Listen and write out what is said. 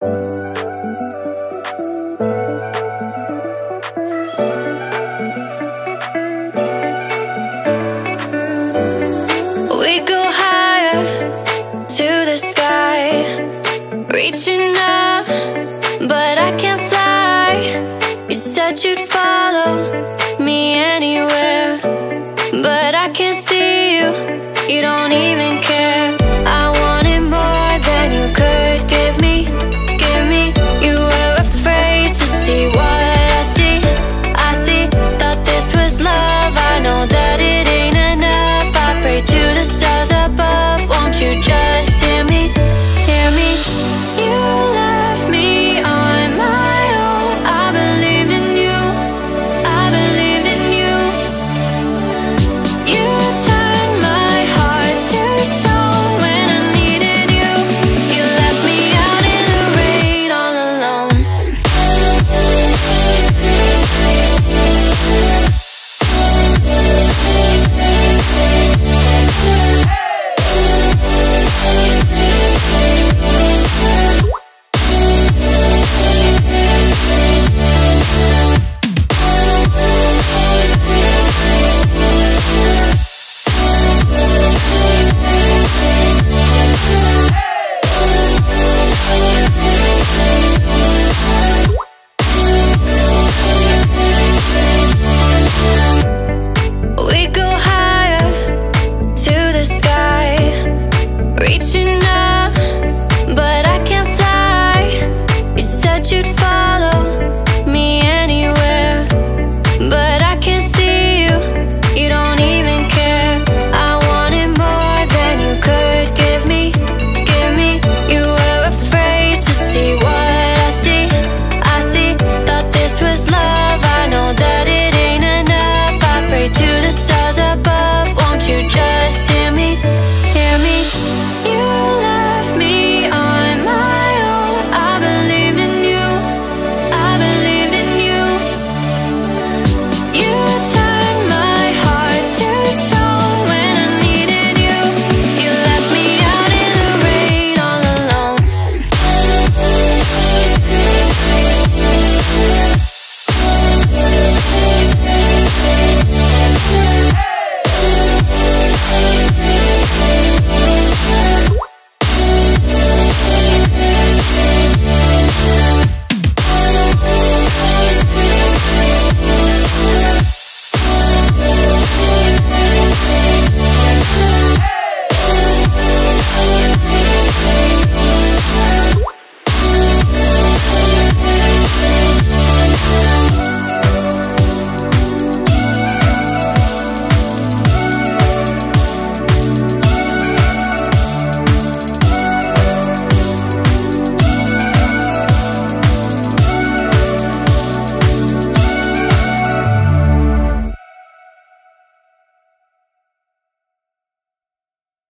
But I can't fly. You said you'd follow me anywhere.